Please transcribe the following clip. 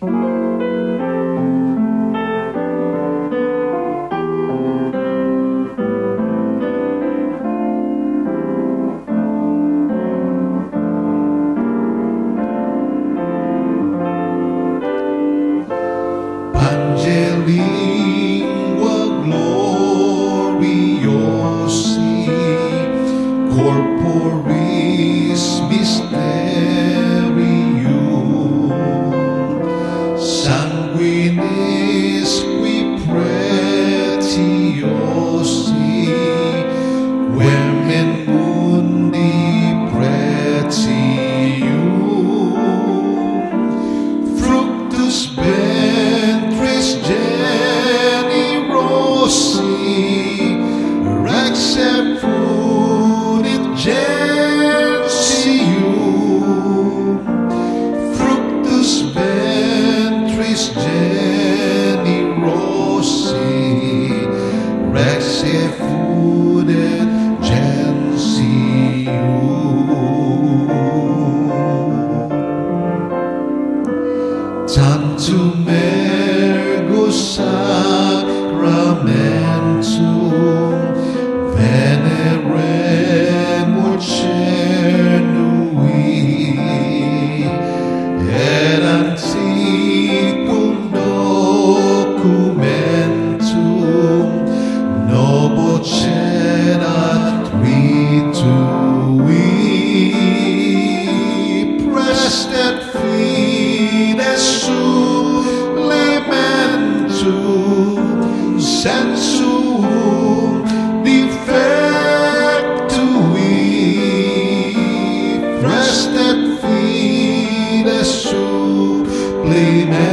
Pange lingua gloriosi, corporis mysterium, sanguinis qui pretiosi, vemen mundi pretium, fructus ventris generosi, rexe funit gentium, fructus ventris generosi, rexe funit gentium. Tantum ergo sacramentum veneremur cernui, et antiquum documentum novo cerat ritui, prest et fides supplementum sensuum defectui, prest et fides supplementum.